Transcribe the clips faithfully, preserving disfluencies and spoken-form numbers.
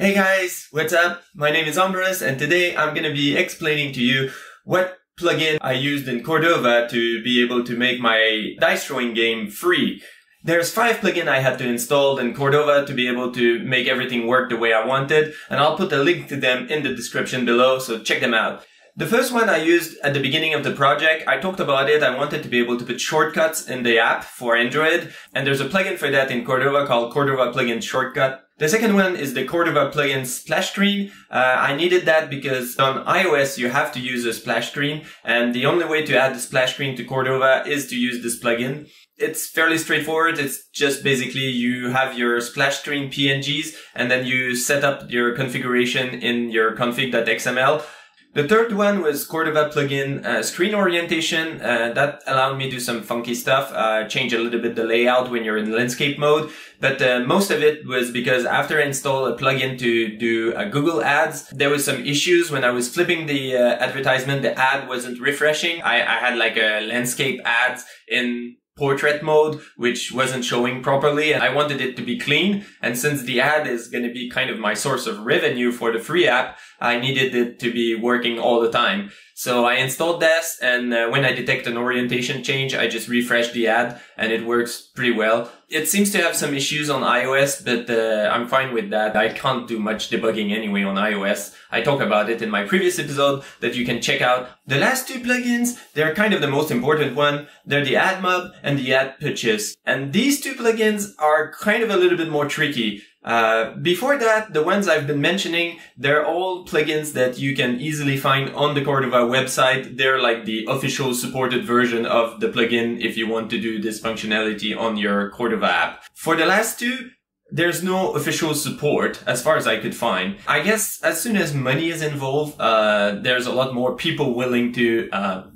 Hey guys, what's up? My name is Ombarus and today I'm going to be explaining to you what plugin I used in Cordova to be able to make my dice throwing game free. There's five plugins I had to install in Cordova to be able to make everything work the way I wanted, and I'll put a link to them in the description below, so check them out. The first one I used at the beginning of the project, I talked about it, I wanted to be able to put shortcuts in the app for Android, and there's a plugin for that in Cordova called Cordova Plugin Shortcut. The second one is the Cordova plugin splash screen. Uh, I needed that because on iOS you have to use a splash screen, and the only way to add the splash screen to Cordova is to use this plugin. It's fairly straightforward. It's just basically you have your splash screen P N Gs and then you set up your configuration in your config dot X M L. The third one was Cordova plugin uh, screen orientation. Uh, that allowed me to do some funky stuff, uh, change a little bit the layout when you're in landscape mode. But uh, most of it was because after I installed a plugin to do uh, Google ads, there was some issues when I was flipping the uh, advertisement, the ad wasn't refreshing. I, I had like a landscape ads in portrait mode, which wasn't showing properly, and I wanted it to be clean. And since the ad is going to be kind of my source of revenue for the free app, I needed it to be working all the time. So I installed this, and uh, when I detect an orientation change, I just refresh the ad, and it works pretty well. It seems to have some issues on iOS, but uh, I'm fine with that. I can't do much debugging anyway on iOS. I talk about it in my previous episode that you can check out. The last two plugins, they're kind of the most important one. They're the AdMob and the AdPurchase. And these two plugins are kind of a little bit more tricky. Uh, before that, the ones I've been mentioning, they're all plugins that you can easily find on the Cordova website. They're like the official supported version of the plugin if you want to do this functionality on your Cordova app. For the last two, there's no official support as far as I could find. I guess as soon as money is involved, uh, there's a lot more people willing to uh,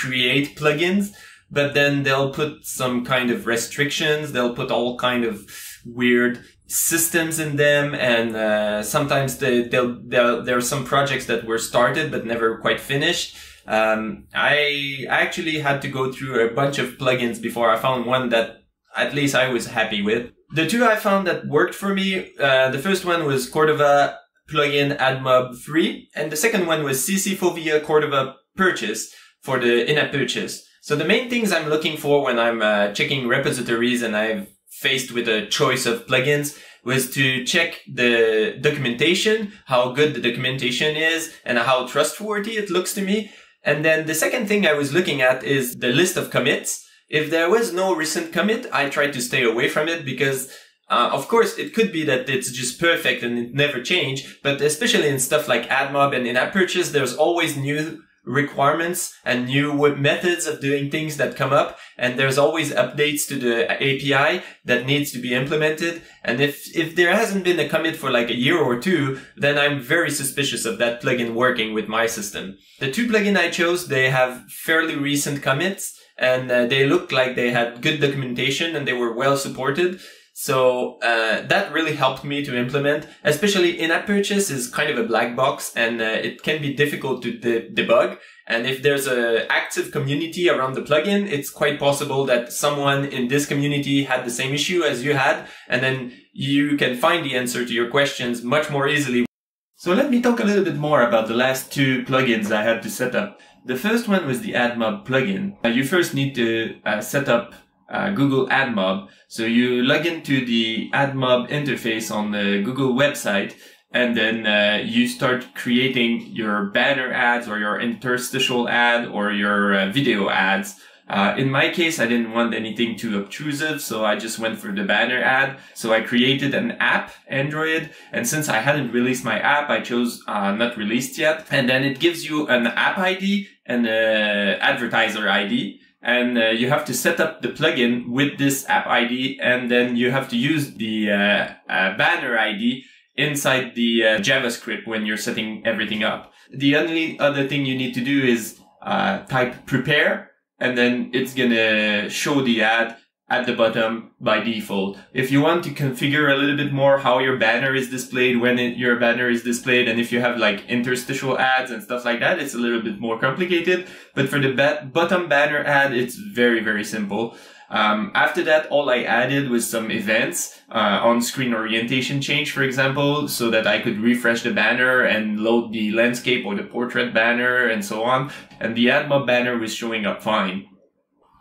create plugins, but then they'll put some kind of restrictions, they'll put all kind of weird systems in them, and uh, sometimes they, they'll, they'll, there are some projects that were started but never quite finished. Um, I actually had to go through a bunch of plugins before I found one that at least I was happy with. The two I found that worked for me, uh, the first one was Cordova plugin AdMob free, and the second one was C C Fovea Cordova purchase for the InAppPurchase. So the main things I'm looking for when I'm uh, checking repositories and I've faced with a choice of plugins was to check the documentation, how good the documentation is and how trustworthy it looks to me. And then the second thing I was looking at is the list of commits. If there was no recent commit, I tried to stay away from it because uh, of course it could be that it's just perfect and it never changed, but especially in stuff like AdMob and InAppPurchase, there's always new requirements and new methods of doing things that come up, and there's always updates to the A P I that needs to be implemented. And if if there hasn't been a commit for like a year or two, then I'm very suspicious of that plugin working with my system. The two plugins I chose, they have fairly recent commits, and uh, they looked like they had good documentation and they were well supported. So uh, that really helped me to implement, especially InAppPurchase is kind of a black box, and uh, it can be difficult to de debug. And if there's an active community around the plugin, it's quite possible that someone in this community had the same issue as you had, and then you can find the answer to your questions much more easily. So let me talk a little bit more about the last two plugins I had to set up. The first one was the AdMob plugin. Uh, you first need to uh, set up Uh, Google AdMob. So you log into the AdMob interface on the Google website, and then uh, you start creating your banner ads or your interstitial ad or your uh, video ads. Uh, in my case, I didn't want anything too obtrusive, so I just went for the banner ad. So I created an app, Android, and since I hadn't released my app, I chose uh, not released yet. And then it gives you an app I D and an advertiser I D. And uh, you have to set up the plugin with this app I D, and then you have to use the uh, uh, banner I D inside the uh, JavaScript when you're setting everything up. The only other thing you need to do is uh, type prepare, and then it's gonna show the ad at the bottom by default. If you want to configure a little bit more how your banner is displayed, when it, your banner is displayed, and if you have like interstitial ads and stuff like that, it's a little bit more complicated. But for the bottom banner ad, it's very, very simple. Um, after that, all I added was some events, uh, on-screen orientation change, for example, so that I could refresh the banner and load the landscape or the portrait banner and so on. And the AdMob banner was showing up fine.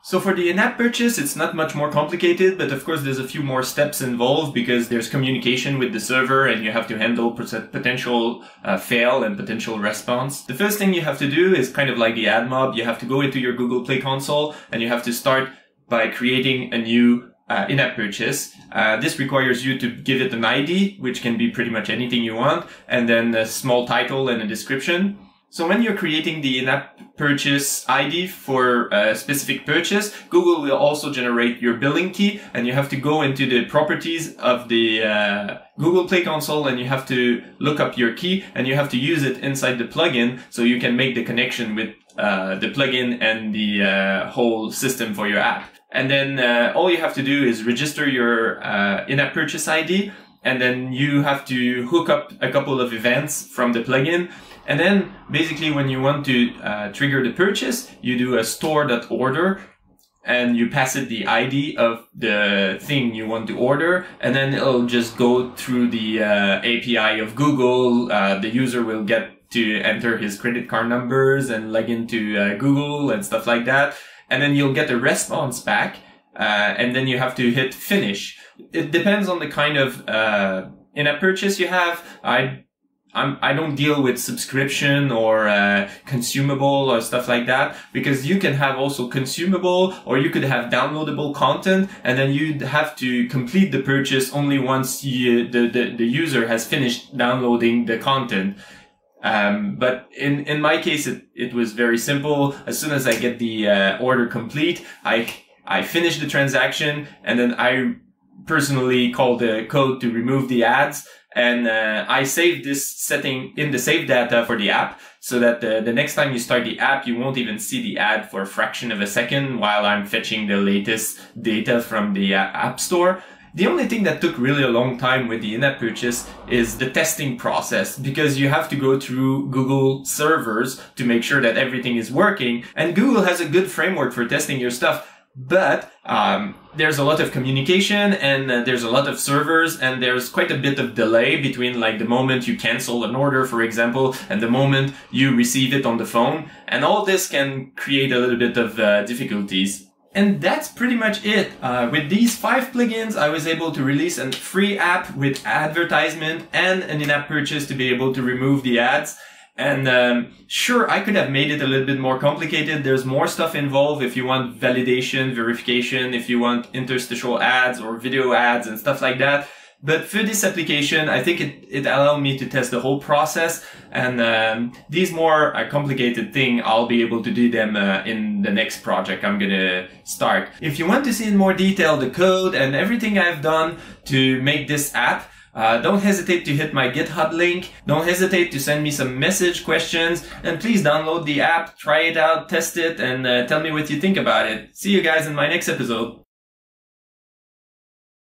So for the in-app purchase, it's not much more complicated, but of course there's a few more steps involved because there's communication with the server and you have to handle potential uh, fail and potential response. The first thing you have to do is kind of like the AdMob. You have to go into your Google Play Console and you have to start by creating a new Uh, in-app purchase. Uh, this requires you to give it an I D, which can be pretty much anything you want, and then a small title and a description. So when you're creating the in-app purchase I D for a specific purchase, Google will also generate your billing key, and you have to go into the properties of the uh, Google Play Console and you have to look up your key and you have to use it inside the plugin so you can make the connection with uh, the plugin and the uh, whole system for your app. And then uh, all you have to do is register your uh, in-app purchase I D, and then you have to hook up a couple of events from the plugin. And then basically when you want to uh, trigger the purchase, you do a store.order and you pass it the I D of the thing you want to order, and then it'll just go through the uh, A P I of Google. Uh, the user will get to enter his credit card numbers and log into uh, Google and stuff like that. And then you'll get a response back, uh, and then you have to hit finish. It depends on the kind of uh, in-app purchase you have. I I'm, I don't deal with subscription or uh, consumable or stuff like that, because you can have also consumable or you could have downloadable content, and then you'd have to complete the purchase only once you, the, the, the user has finished downloading the content. Um, but in, in my case, it, it was very simple. As soon as I get the uh, order complete, I, I finish the transaction, and then I personally call the code to remove the ads. And uh, I save this setting in the save data for the app so that the, the next time you start the app, you won't even see the ad for a fraction of a second while I'm fetching the latest data from the uh, App Store. The only thing that took really a long time with the in-app purchase is the testing process, because you have to go through Google servers to make sure that everything is working. And Google has a good framework for testing your stuff, but um, there's a lot of communication and uh, there's a lot of servers, and there's quite a bit of delay between like the moment you cancel an order, for example, and the moment you receive it on the phone. And all this can create a little bit of uh, difficulties. And that's pretty much it. Uh, with these five plugins, I was able to release a free app with advertisement and an in-app purchase to be able to remove the ads. And um, sure, I could have made it a little bit more complicated. There's more stuff involved if you want validation, verification, if you want interstitial ads or video ads and stuff like that. But for this application, I think it, it allowed me to test the whole process, and um, these more uh, complicated thing, I'll be able to do them uh, in the next project I'm gonna start. If you want to see in more detail the code and everything I've done to make this app, uh, don't hesitate to hit my GitHub link. Don't hesitate to send me some message, questions, and please download the app, try it out, test it, and uh, tell me what you think about it. See you guys in my next episode.